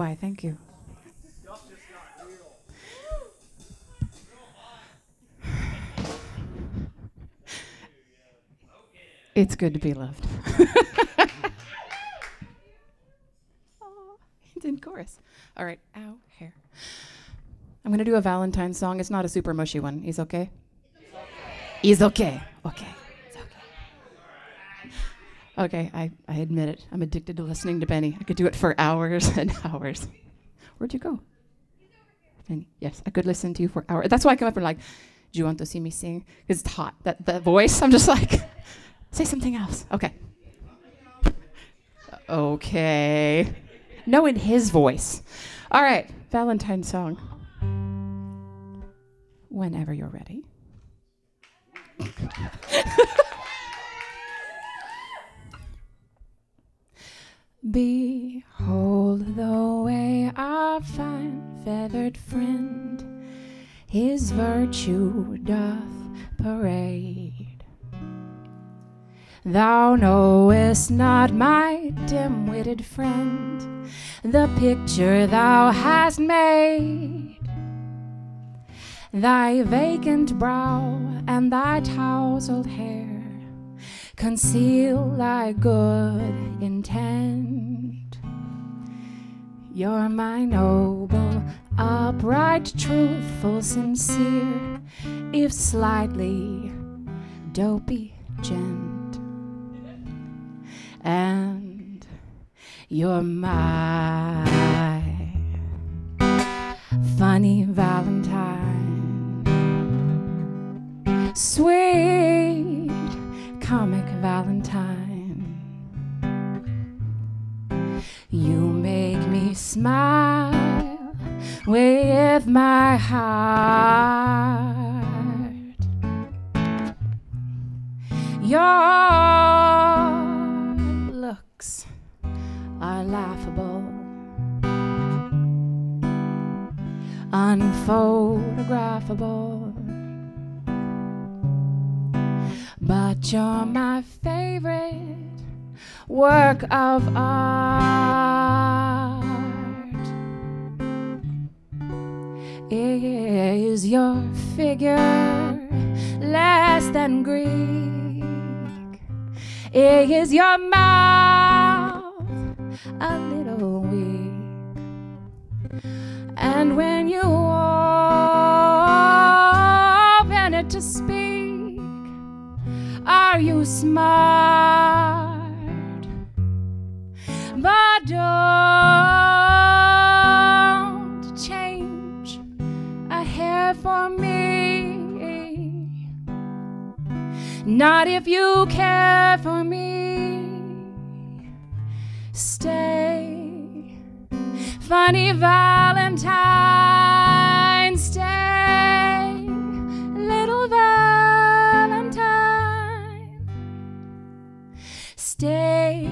Why, thank you. It's good to be loved. Oh, it's in chorus. All right, ow, hair. I'm gonna do a Valentine's song. It's not a super mushy one. He's okay? He's okay. Okay, it's okay. Okay, I admit it. I'm addicted to listening to Benny. I could do it for hours and hours. Where'd you go? Benny, yes, I could listen to you for hours. That's why I come up and like, do you want to see me sing? Because it's hot, that voice, I'm just like, say something else. Okay. Okay. No, in his voice. All right. Valentine's song. Whenever you're ready. Behold the way our fine feathered friend his virtue doth parade. Thou knowest not, my dim-witted friend, the picture thou hast made. Thy vacant brow and thy tousled hair conceal thy good intent. You're my noble, upright, truthful, sincere, if slightly dopey gent. And you're my funny Valentine, sweet comic Valentine. You make me smile with my heart. You're are laughable, unphotographable, but you're my favorite work of art. Is your figure less than Greek? Is your mouth a little weak? And when you open it to speak, are you smart? But don't change a hair for me, not if you care for me. Stay, funny Valentine, stay, little Valentine, stay,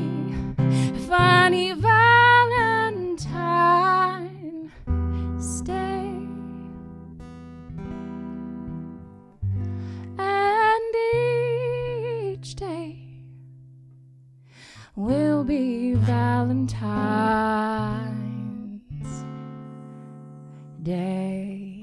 funny Valentine, stay. And each day will be Valentine's Day.